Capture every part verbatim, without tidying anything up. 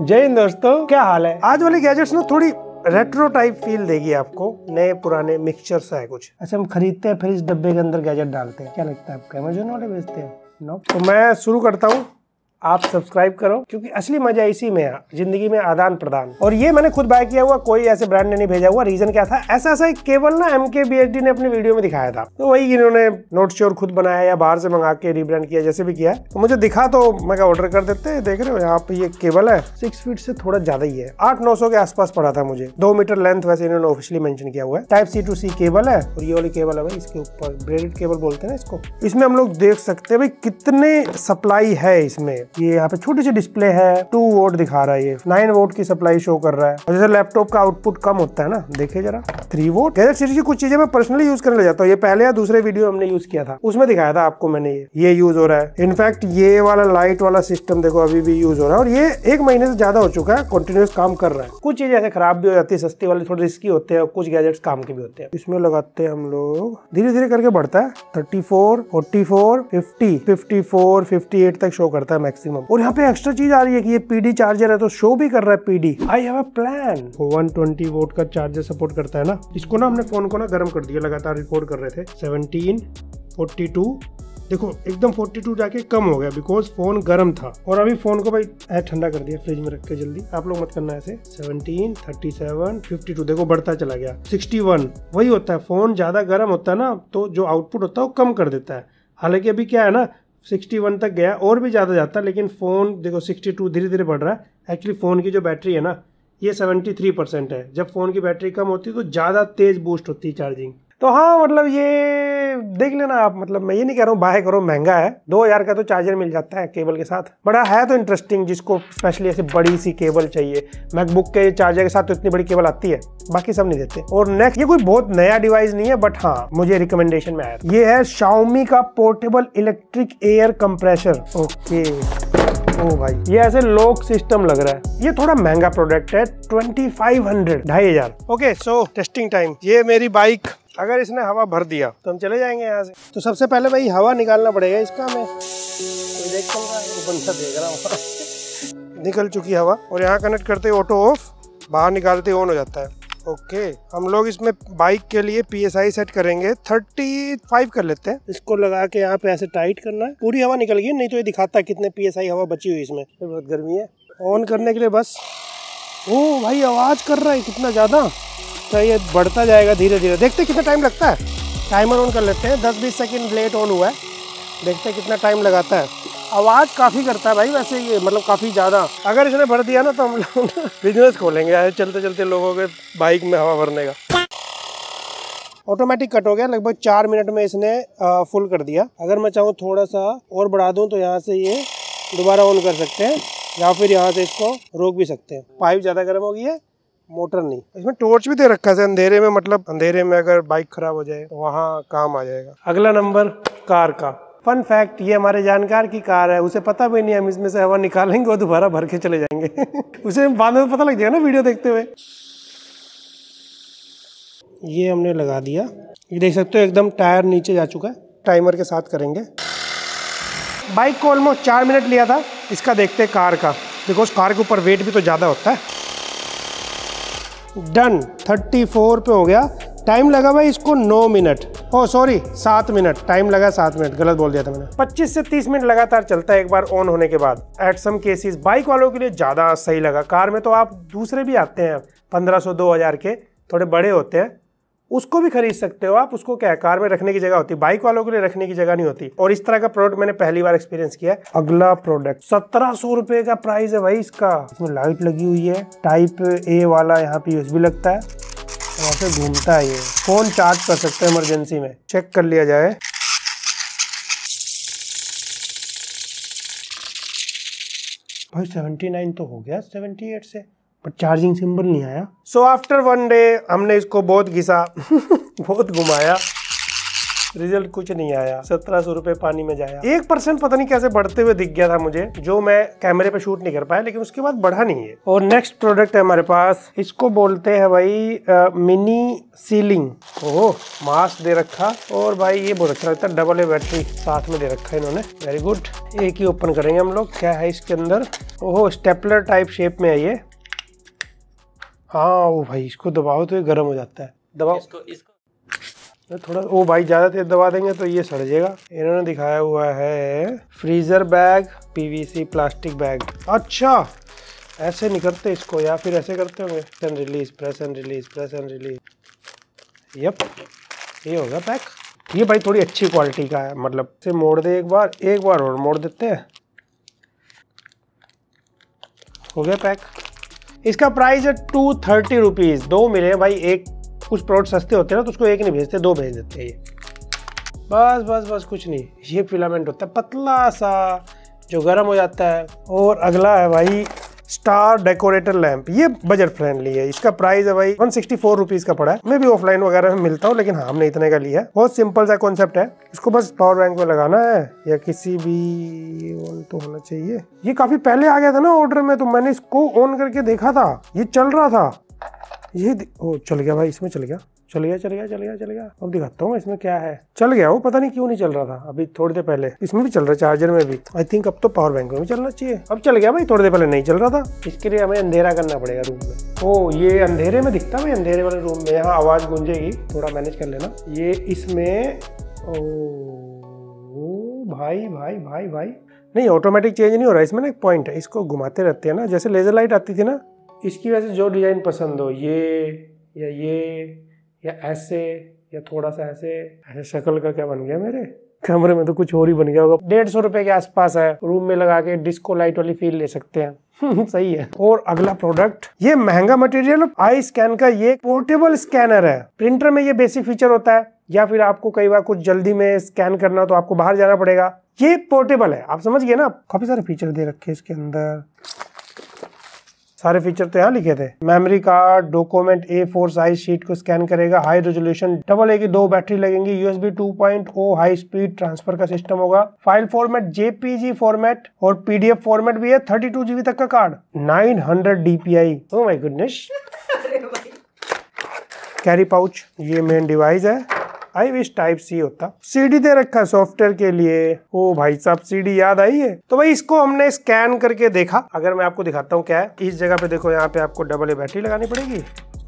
जय हिंद दोस्तों, क्या हाल है। आज वाली गैजेट्स में थोड़ी रेट्रो टाइप फील देगी आपको, नए पुराने मिक्सचर सा है कुछ। अच्छा, हम खरीदते हैं फिर इस डब्बे के अंदर गैजेट डालते हैं। क्या लगता है आपको, अमेजोन वाले बेचते हैं? नो। तो मैं शुरू करता हूँ, आप सब्सक्राइब करो क्योंकि असली मजा इसी में है, जिंदगी में आदान प्रदान। और ये मैंने खुद बाय किया हुआ, कोई ऐसे ब्रांड ने नहीं भेजा हुआ। रीजन क्या था, ऐसा ऐसा केवल ना एमके बीएचडी ने अपने वीडियो में दिखाया था, तो वही इन्होंने नोट श्योर खुद बनाया या बाहर से मंगा के रीब्रांड किया, जैसे भी किया। तो मुझे दिखा तो मैं ऑर्डर कर देते। देख रहे हो यहाँ पे ये केबल है, सिक्स फीट से थोड़ा ज्यादा ही है, आठ नौ सौ के आसपास पड़ा था मुझे। दो मीटर लेंथ वैसे इन्होंने ऑफिशियली मेंशन किया हुआ है। Type C to C cable है और ये वाली केबल है भाई, इसके ऊपर ब्रेडेड केबल बोलते हैं इसको। इसमें हम लोग देख सकते हैं भाई कितने सप्लाई है इसमें। ये यहाँ पे छोटी सी डिस्प्ले है, टू वोल्ट दिखा रहा है, ये नाइन वोल्ट की सप्लाई शो कर रहा है। और जैसे लैपटॉप का आउटपुट कम होता है ना, देखे जरा, थ्री वोल्ट। गैजेट सीरीज की कुछ चीजें मैं पर्सनली यूज करने लग जाता हूँ। ये पहले या दूसरे वीडियो हमने यूज किया था, उसमें दिखाया था आपको मैंने, ये ये यूज हो रहा है। इनफैक्ट ये वाला लाइट वाला सिस्टम देखो अभी भी यूज हो रहा है, और ये एक महीने से ज्यादा हो चुका है कंटिन्यूस काम कर रहा है। कुछ चीजें ऐसे खराब भी हो जाती है, सस्ती वाले थोड़े रिस्की होते हैं, और कुछ गैजेट्स काम के भी होते हैं। इसमें लगाते हैं हम लोग, धीरे धीरे करके बढ़ता है, thirty four forty four fifty fifty four fifty eight तक शो करता है मैक्सिमम। और यहाँ पे एक्स्ट्रा चीज आ रही है कि ये पीडी चार्जर है, तो शो भी कर रहा है PD. I have a plan. One twenty volt का चार्जर सपोर्ट करता है ना। इसको ना हमने फोन को ना गर्म कर दिया, लगातार रिकॉर्ड कर रहे थे। सेवनटीन फोर्टी टू, देखो एकदम फोर्टी टू जाके कम हो गया बिकॉज फोन गर्म था। और अभी फोन को भाई ठंडा कर दिया, फ्रिज में रख के जल्दी, आप लोग मत करना ऐसे। Seventeen thirty seven fifty two, देखो बढ़ता चला गया। सिक्सटी वन, वही होता है, फोन ज्यादा गर्म होता है ना तो जो आउटपुट होता है वो कम कर देता है। हालांकि अभी क्या है ना, सिक्सटी वन तक गया, और भी ज़्यादा जाता है, लेकिन फ़ोन देखो सिक्सटी टू धीरे धीरे बढ़ रहा है। एक्चुअली फ़ोन की जो बैटरी है ना, ये सेवेंटी थ्री परसेंट है। जब फ़ोन की बैटरी कम होती है तो ज़्यादा तेज़ बूस्ट होती है चार्जिंग। तो हाँ, मतलब ये देख लेना आप, मतलब मैं ये नहीं कह रहा हूँ बाय करो, महंगा है, दो हजार का तो चार्जर मिल जाता है केबल के साथ। बड़ा है तो इंटरेस्टिंग, जिसको स्पेशली ऐसे बड़ी सी केबल चाहिए। मैकबुक के चार्जर के साथ तो इतनी बड़ी केबल आती है, बाकी सब नहीं देते। और नेक्स्ट, ये कोई बहुत नया डिवाइस नहीं है, बट हाँ मुझे रिकमेंडेशन में आया, ये है शाओमी का portable electric air compressor. Okay, ओ भाई ये ऐसे लॉक सिस्टम लग रहा है। ये थोड़ा महंगा प्रोडक्ट है, ट्वेंटी फाइव हंड्रेड, ढाई हजार। Okay, so testing time. ये मेरी बाइक, अगर इसने हवा भर दिया तो हम चले जाएंगे यहाँ से। तो सबसे पहले भाई हवा निकालना पड़ेगा इसका, मैं तो देख पंखा देख रहा हूँ। निकल चुकी हवा, और यहाँ कनेक्ट करते ऑटो ऑफ, बाहर निकालते ऑन हो जाता है। ओके, हम लोग इसमें बाइक के लिए पीएसआई सेट करेंगे, थर्टी फाइव कर लेते हैं। इसको लगा के यहाँ पे ऐसे टाइट करना है, पूरी हवा निकल गई, नहीं तो ये दिखाता कितने पीएसआई हवा बची हुई इसमें। बहुत गर्मी है, ऑन करने के लिए बस। ओ भाई आवाज़ कर रहा है कितना ज़्यादा, तो ये बढ़ता जाएगा धीरे धीरे। देखते कितना टाइम लगता है, टाइमर ऑन कर लेते हैं। दस बीस सेकेंड लेट ऑन हुआ है, देखते कितना टाइम लगाता है। आवाज़ काफ़ी करता है भाई वैसे ये, मतलब काफ़ी ज़्यादा। अगर इसने भर दिया ना तो हम लोग बिजनेस खोलेंगे ऐसे, चलते चलते लोगों के बाइक में हवा भरने का। ऑटोमेटिक कट हो गया, लगभग चार मिनट में इसने आ, फुल कर दिया। अगर मैं चाहूँ थोड़ा सा और बढ़ा दूँ तो यहाँ से ये दोबारा ऑन कर सकते हैं, या फिर यहाँ से इसको रोक भी सकते हैं। पाइप ज़्यादा गर्म हो गई है, मोटर नहीं। इसमें टॉर्च भी दे रखा है अंधेरे में, मतलब अंधेरे में अगर बाइक खराब हो जाए तो वहाँ काम आ जाएगा। अगला नंबर कार का। फन फैक्ट, ये हमारे जानकार की कार है, उसे पता भी नहीं हम इसमें से हवा निकालेंगे और दोबारा भर के चले जाएंगे। उसे बाद में पता लग जाएगा ना वीडियो देखते हुए। ये हमने लगा दिया, ये देख सकते हो एकदम टायर नीचे जा चुका है। टाइमर के साथ करेंगे। बाइक को ऑलमोस्ट चार मिनट लिया था, इसका देखते हैं कार का, बिकॉज कार के ऊपर वेट भी तो ज़्यादा होता है। डन, थर्टी फोर पे हो गया। टाइम लगा भाई इसको नौ मिनट, ओ सॉरी सात मिनट, टाइम लगा सात मिनट, गलत बोल दिया था मैंने। पच्चीस से तीस मिनट लगातार चलता है एक बार ऑन होने के बाद। एट सम केसेस बाइक वालों के लिए ज़्यादा सही लगा। कार में तो आप दूसरे भी आते हैं पंद्रह सौ दो हजार के, थोड़े बड़े होते हैं, उसको भी खरीद सकते हो आप। उसको क्या है, कार में रखने की जगह होती है, बाइक वालों के लिए रखने की जगह नहीं होती। और इस तरह का प्रोडक्ट मैंने पहली बार एक्सपीरियंस किया है। अगला प्रोडक्ट, सत्रह सौ रुपये का प्राइस है भाई इसका। इसमें लाइट लगी हुई है, टाइप ए वाला यहाँ पे यूएसबी लगता है, वहाँ पे घूमता है ये, फोन चार्ज कर सकते हैं इमरजेंसी में। चेक कर लिया जाए, भाई सेवेंटी नाइन तो हो गया, सेवेंटी एट से पर चार्जिंग सिंबल नहीं आया। सो आफ्टर वन डे हमने इसको बहुत घिसा बहुत घुमाया, रिजल्ट कुछ नहीं आया, सत्रह सौ रुपए पानी में जाया। एक परसेंट पता नहीं कैसे बढ़ते हुए दिख गया था मुझे, जो मैं कैमरे पे शूट नहीं कर पाया, लेकिन उसके बाद बढ़ा नहीं है। और नेक्स्ट प्रोडक्ट है हमारे पास, इसको बोलते हैं भाई आ, मिनी सीलिंग। ओह मास्क दे रखा, और भाई ये बहुत अच्छा लगता है, डबल ए बैटरी साथ में दे रखा है इन्होंने, वेरी गुड। एक ही ओपन करेंगे हम लोग, क्या है इसके अंदर। ओह स्टेपलर टाइप शेप में है ये। हाँ ओ भाई इसको दबाओ तो ये गर्म हो जाता है, दबाओ इसको, इसको। थोड़ा ओ भाई ज़्यादा तेज दबा देंगे तो ये सड़ जाएगा। इन्होंने दिखाया हुआ है freezer bag, PVC plastic bag. अच्छा ऐसे नहीं करते इसको, या फिर ऐसे करते होंगे, press and release, press and release, press and release. Yup ये होगा पैक। ये भाई थोड़ी अच्छी क्वालिटी का है, मतलब से मोड़ दे एक बार, एक बार और मोड़ देते हैं, हो गया पैक। इसका प्राइस है टू थर्टी रुपीज़। दो मिले भाई, एक कुछ प्रोडक्ट सस्ते होते हैं ना तो उसको एक नहीं भेजते, दो भेज देते हैं। ये बस बस बस कुछ नहीं, ये फिलामेंट होता है पतला सा जो गर्म हो जाता है। और अगला है भाई स्टार डेकोरेटर लैंप, ये बजट फ्रेंडली है। इसका प्राइस है भाई वन सिक्सटी फोर रुपीज़ का पड़ा है। मैं भी ऑफलाइन वगैरह में मिलता हूँ, लेकिन हाँ हमने इतने का लिया है। बहुत सिंपल सा कॉन्सेप्ट है, इसको बस पावर बैंक में लगाना है या किसी भी ऑन तो होना चाहिए। ये काफी पहले आ गया था ना ऑर्डर में, तो मैंने इसको ऑन करके देखा था, ये चल रहा था, ये ओ चल गया भाई, इसमें चल गया चल गया चल गया चल गया चल गया। अब दिखाता हूँ इसमें क्या है। चल गया वो, पता नहीं क्यों नहीं चल रहा था, अभी थोड़ी देर पहले। इसमें भी चल रहा है, चार्जर में भी, आई थिंक अब तो पावर बैंक में भी चलना चाहिए। अब चल गया भाई, थोड़ी देर पहले नहीं चल रहा था। इसके लिए हमें अंधेरा करना पड़ेगा रूम में। ओ ये अंधेरे में दिखता भाई, अंधेरे वाले रूम में। यहाँ आवाज़ गूंजेगी, थोड़ा मैनेज कर लेना। ये इसमें ओ भाई भाई भाई भाई नहीं, ऑटोमेटिक चेंज नहीं हो रहा। इसमें ना एक पॉइंट है, इसको घुमाते रहते हैं ना, जैसे लेजर लाइट आती थी ना। इसकी वजह से जो डिज़ाइन पसंद हो, ये या ये या ऐसे या थोड़ा सा ऐसे ऐसे शक्ल का। क्या बन गया मेरे कैमरे में, तो कुछ और ही बन गया होगा। डेढ़ सौ रुपये के आसपास है, रूम में लगा के डिस्को लाइट वाली फील ले सकते हैं। सही है। और अगला प्रोडक्ट, ये महंगा मटेरियल आई स्कैन का, ये पोर्टेबल स्कैनर है। प्रिंटर में ये बेसिक फीचर होता है, या फिर आपको कई बार कुछ जल्दी में स्कैन करना हो तो आपको बाहर जाना पड़ेगा, ये पोर्टेबल है। आप समझ गए ना, काफी सारे फीचर दे रखे इसके अंदर। सारे फीचर तो यहाँ लिखे थे। Memory card, document A four size sheet को स्कैन करेगा, हाई रेजोल्यूशन, डबल ए की दो बैटरी लगेंगी, USB two point O high speed transfer का सिस्टम होगा, फाइल फॉर्मेट जेपीजी फॉर्मेट और पीडीएफ फॉर्मेट भी है, थर्टी टू जीबी तक का card, nine hundred D P I. Oh my goodness. Carry pouch, ये मेन डिवाइस है। आई विश टाइप सी होता। सीडी दे रखा है सॉफ्टवेयर के लिए। ओ भाई साहब सीडी याद आई है। तो भाई इसको हमने स्कैन करके देखा। अगर मैं आपको दिखाता हूँ क्या है, इस जगह पे देखो, यहाँ पे आपको डबल ए बैटरी लगानी पड़ेगी।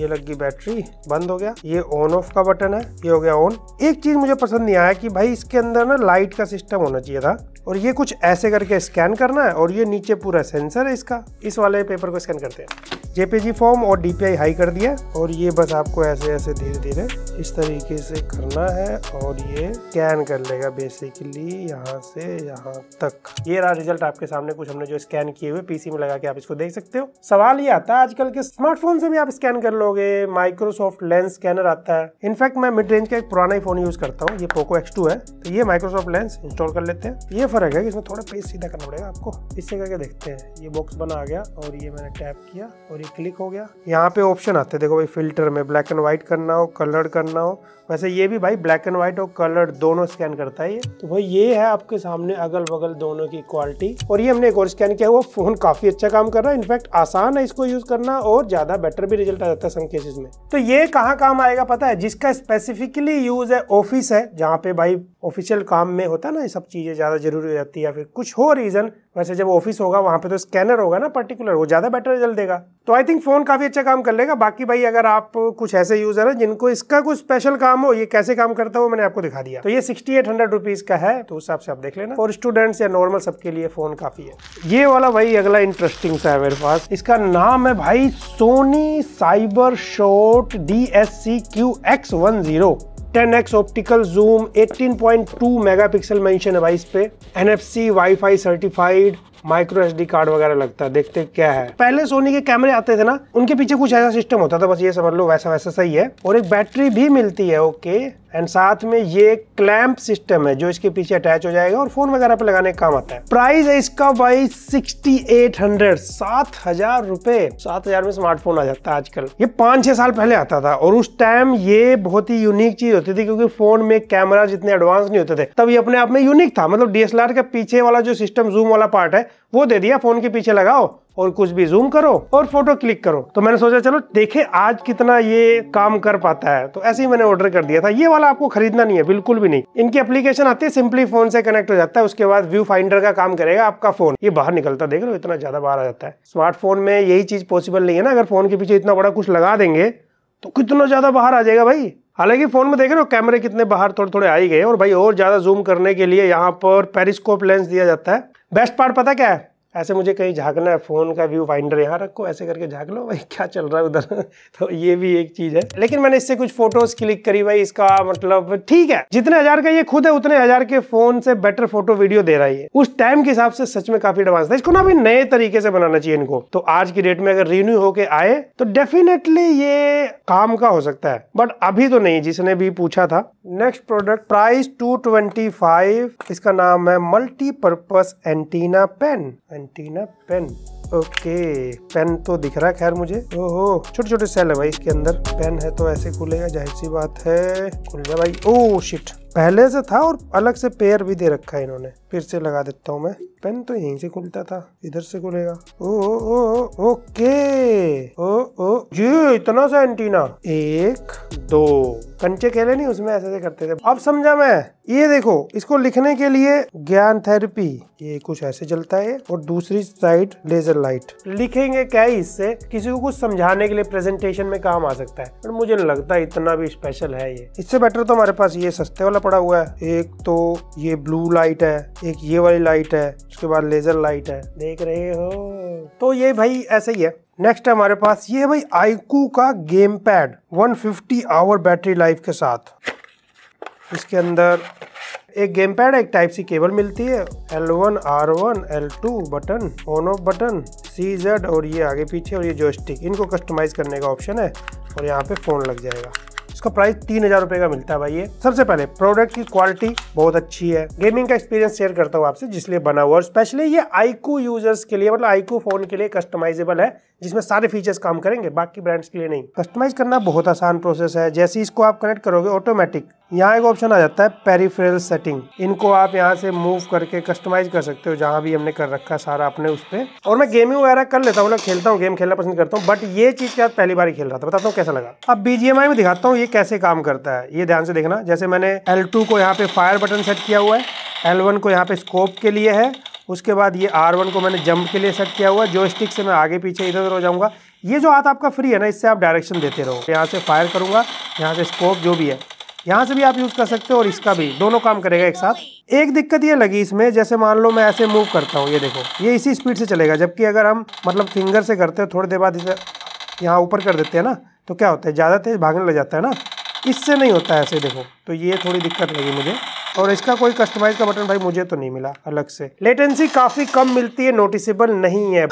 ये लग गई बैटरी, बंद हो गया। ये ऑन ऑफ का बटन है, ये हो गया ऑन। एक चीज मुझे पसंद नहीं आया कि भाई इसके अंदर ना लाइट का सिस्टम होना चाहिए था, और ये कुछ ऐसे करके स्कैन करना है, और ये नीचे पूरा सेंसर है इसका। इस वाले पेपर को स्कैन करते हैं, जेपीजी फॉर्म और डीपीआई हाई कर दिया, और ये बस आपको ऐसे ऐसे धीरे धीरे इस तरीके से करना है, और ये स्कैन कर लेगा बेसिकली यहाँ से यहाँ तक। ये रहा रिजल्ट आपके सामने, कुछ हमने जो स्कैन किए हुए पीसी में लगा के आप इसको देख सकते हो। सवाल ये आता है, आजकल के स्मार्टफोन से भी आप स्कैन कर लोगे, माइक्रोसॉफ्ट लेंस स्कैनर आता है। इनफैक्ट मैं मिड रेंज का एक पुराना ही फोन यूज करता हूँ, ये पोको एक्स टू है, तो ये माइक्रोसॉफ्ट लेंस इंस्टॉल कर लेते हैं। ये फर्क है कि इसमें थोड़ा पेज सीधा करना पड़ेगा आपको, इससे करके देखते हैं। ये बॉक्स बना आ गया, और ये मैंने टैप किया और ये क्लिक हो गया। यहाँ पे ऑप्शन आते हैं, देखो भाई फिल्टर में ब्लैक एंड व्हाइट करना हो, कलर करना हो। वैसे ये भी भाई ब्लैक एंड व्हाइट और कलर दोनों स्कैन करता है ये। तो भाई ये है आपके सामने अगल बगल दोनों की क्वालिटी। और ये हमने एक और स्कैन किया, वो फोन काफी अच्छा काम कर रहा है। इनफैक्ट आसान है इसको यूज करना, और ज्यादा बेटर भी रिजल्ट आ जाता है सम केसेस में। तो ये कहाँ काम आएगा पता है, जिसका स्पेसिफिकली यूज है ऑफिस है, जहाँ पे भाई ऑफिशियल काम में होता है ना, ये सब चीजें ज्यादा जरूरी हो जाती है, या फिर कुछ हो रीजन। वैसे जब ऑफिस होगा वहाँ पे तो स्कैनर होगा ना पर्टिकुलर, वो ज्यादा बेटर रिजल्ट देगा। तो आई थिंक फोन काफी अच्छा काम कर लेगा। बाकी भाई अगर आप कुछ ऐसे यूजर है जिनको इसका कुछ स्पेशल काम हो, ये कैसे काम करता है वो मैंने आपको दिखा दिया। तो ये सिक्सटी एट हंड्रेड रुपीज का है, तो उस हिसाब से आप देख लेना। और स्टूडेंट्स या नॉर्मल सबके लिए फोन काफी है। ये वाला भाई अगला इंटरेस्टिंग सा है मेरे पास, इसका नाम है भाई Sony Cyber shot D S C Q X one zero ten x optical zoom, eighteen point two megapixel mention है भाई इस पे, N F C wifi certified, micro SD card वगैरह लगता है, देखते क्या है। पहले सोनी के कैमरे आते थे ना, उनके पीछे कुछ ऐसा सिस्टम होता था, बस ये समझ लो वैसा वैसा सही है। और एक बैटरी भी मिलती है, ओके, एंड साथ में ये क्लैंप सिस्टम है जो इसके पीछे अटैच हो जाएगा और फोन वगैरह पे लगाने का काम आता है। प्राइस है इसका भाई सिक्सटी एट हंड्रेड, सात हजार रुपए। सात हजार में स्मार्टफोन आ जाता है आजकल। ये पांच छह साल पहले आता था और उस टाइम ये बहुत ही यूनिक चीज होती थी क्योंकि फोन में कैमरा जितने एडवांस नहीं होते थे, तब ये अपने आप में यूनिक था। मतलब डीएसएलआर का पीछे वाला जो सिस्टम जूम वाला पार्ट है वो दे दिया, फोन के पीछे लगाओ और कुछ भी जूम करो और फोटो क्लिक करो। तो मैंने सोचा चलो देखे आज कितना ये काम कर पाता है, तो ऐसे ही मैंने ऑर्डर कर दिया था। ये वाला आपको खरीदना नहीं है, बिल्कुल भी नहीं। इनकी एप्लीकेशन आती है, सिंपली फोन से कनेक्ट हो जाता है, उसके बाद व्यू फाइंडर का काम करेगा आपका फोन। ये बाहर निकलता, देख लो इतना ज्यादा बाहर आ जाता है। स्मार्टफोन में यही चीज पॉसिबल नहीं है ना, अगर फोन के पीछे इतना बड़ा कुछ लगा देंगे तो कितना ज्यादा बाहर आ जाएगा भाई। हालांकि फोन में देख रहे हो कैमरे कितने बाहर थोड़े थोड़े आ ही गए। और भाई और ज्यादा जूम करने के लिए यहाँ पर पेरिस्कोप लेंस दिया जाता है। बेस्ट पार्ट पता क्या है, ऐसे मुझे कहीं झांकना है, फोन का व्यू फाइंडर यहाँ रखो, ऐसे करके झांक लो भाई क्या चल रहा है उधर तो ये भी एक चीज है। लेकिन मैंने इससे कुछ फोटोज क्लिक करी भाई, इसका मतलब ठीक है, जितने हजार का ये खुद है उतने हजार के फोन से बेटर फोटो वीडियो दे रहा है। उस टाइम के हिसाब से सच में काफी एडवांस था। इसको ना भी नए तरीके से बनाना चाहिए इनको। तो आज की डेट में अगर रिन्यू होके आए तो डेफिनेटली ये काम का हो सकता है, बट अभी तो नहीं, जिसने भी पूछा था। Next product, price two twenty five, इसका नाम है multipurpose antenna pen. Antenna pen, okay, pen तो दिख रहा है खैर मुझे। ओहो, छोटे छोटे सेल है भाई इसके अंदर। पेन है तो ऐसे खुलेगा, जाहिर सी बात है, खुल जा भाई। ओह शिट, पहले से था और अलग से पेयर भी दे रखा है इन्होंने। फिर से लगा देता हूँ मैं। पेन तो यहीं से खुलता था, इधर से खुलेगा। ओ ओ ओके, ओ ओ ये इतना सा एंटीना, एक दो कंचे केले नहीं उसमें ऐसे ऐसे करते थे, अब समझा मैं। ये देखो, इसको लिखने के लिए ज्ञान थेरेपी, ये कुछ ऐसे जलता है और दूसरी साइड लेजर लाइट। लिखेंगे क्या इससे, किसी को कुछ समझाने के लिए प्रेजेंटेशन में काम आ सकता है, पर मुझे नहीं लगता इतना भी स्पेशल है ये। इससे बेटर तो हमारे पास ये सस्ते वाला पड़ा हुआ है। एक तो ये ब्लू लाइट है, एक ये वाली लाइट है, उसके बाद लेजर लाइट है, देख रहे हो। तो ये भाई ऐसे ही है। नेक्स्ट है हमारे पास, ये है भाई iQOO का game pad, one fifty hour battery life के साथ। इसके अंदर एक गेम पैड, एक टाइप सी केबल मिलती है, L one, R one, L two button, on off button, C Z और ये आगे पीछे, और ये जॉयस्टिक, इनको कस्टमाइज करने का ऑप्शन है और यहाँ पे फोन लग जाएगा। इसका प्राइस तीन हजार रुपए का मिलता है भाई ये। सबसे पहले प्रोडक्ट की क्वालिटी बहुत अच्छी है। गेमिंग का एक्सपीरियस शेयर करता हूँ आपसे जिसलिए बना हुआ, और स्पेशली ये iQOO यूजर्स के लिए, मतलब iQOO फोन के लिए कस्टमाइजेबल है, जिसमें सारे फीचर्स काम करेंगे, बाकी ब्रांड्स के लिए नहीं। कस्टमाइज करना बहुत आसान प्रोसेस है। जैसे इसको आप कनेक्ट करोगे ऑटोमेटिक यहाँ एक ऑप्शन आ जाता है पेरिफेरल सेटिंग, इनको आप यहाँ से मूव करके कस्टमाइज कर सकते हो, जहाँ भी हमने कर रखा सारा अपने उस पे। और मैं गेमिंग वगैरह कर लेता हूँ, मतलब खेलता हूँ, गेम खेलना पसंद करता हूँ, बट ये चीज क्या पहली बार ही खेल रहा था, बताता हूँ कैसा लगा। अब बीजीएमआई में दिखाता हूँ ये कैसे काम करता है, ये ध्यान से देखना। जैसे मैंने एल टू को यहाँ पे फायर बटन सेट किया हुआ है, एल वन को यहाँ पे स्कोप के लिए है, उसके बाद ये आर वन को मैंने जंप के लिए सेट किया हुआ है, जॉयस्टिक से मैं आगे पीछे इधर उधर हो जाऊंगा। ये जो हाथ आपका फ्री है ना, इससे आप डायरेक्शन देते रहो। यहाँ से फायर करूंगा, यहाँ से स्कोप, जो भी है यहाँ से भी आप यूज कर सकते हो, और इसका भी दोनों काम करेगा एक साथ। एक दिक्कत ये लगी इसमें, जैसे मान लो मैं ऐसे मूव करता हूँ, ये देखो ये इसी स्पीड से चलेगा, जबकि अगर हम मतलब फिंगर से करते हो, थोड़ी देर बाद इसे यहाँ ऊपर कर देते हैं ना, तो क्या होता है ज़्यादा तेज भागने लग जाता है ना, इससे नहीं होता है ऐसे, देखो। तो ये थोड़ी दिक्कत लगी मुझे। और इसका कोई कस्टमाइज का बटन भाई मुझे तो नहीं मिला अलग से। लेटेंसी काफ़ी कम मिलती है, नोटिसेबल नहीं है।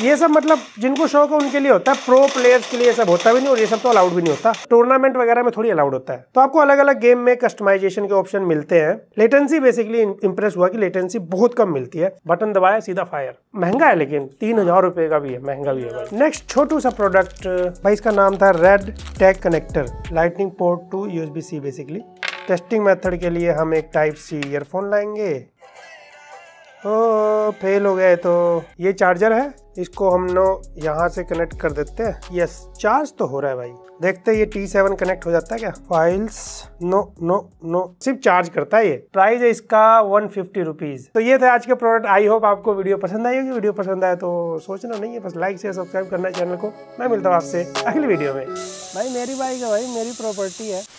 ये सब मतलब जिनको शौक है उनके लिए होता है, प्रो प्लेयर्स के लिए सब होता भी नहीं, और ये सब तो अलाउड भी नहीं होता, टूर्नामेंट वगैरह में थोड़ी अलाउड होता है। तो आपको अलग अलग गेम में कस्टमाइजेशन के ऑप्शन मिलते हैं। लेटेंसी बेसिकली इंप्रेस हुआ कि लेटेंसी बहुत कम मिलती है, बटन दबाया सीधा फायर। महंगा है लेकिन, तीन हजार रुपए का भी है, महंगा भी है भाई। नेक्स्ट छोटू सा प्रोडक्ट भाई, इसका नाम था red tag connector, lightning port to USB C. Basically testing method के लिए हम एक टाइप सी ईयरफोन लाएंगे। ओ फेल हो गए, तो ये चार्जर है, इसको हम लोग यहाँ से कनेक्ट कर देते हैं। यस, चार्ज तो हो रहा है भाई, देखते हैं ये टी सेवन कनेक्ट हो जाता है क्या। फाइल्स, नो नो नो, सिर्फ चार्ज करता है ये। प्राइस है इसका वन फिफ्टी रुपीज। तो ये थे आज के प्रोडक्ट। आई होप आपको वीडियो पसंद आई होगी। वीडियो पसंद आए तो सोचना नहीं है, बस लाइक शेयर सब्सक्राइब करना है चैनल को। मैं मिलता हूँ आपसे अगली वीडियो में। भाई मेरी बाइक है भाई, मेरी प्रॉपर्टी है।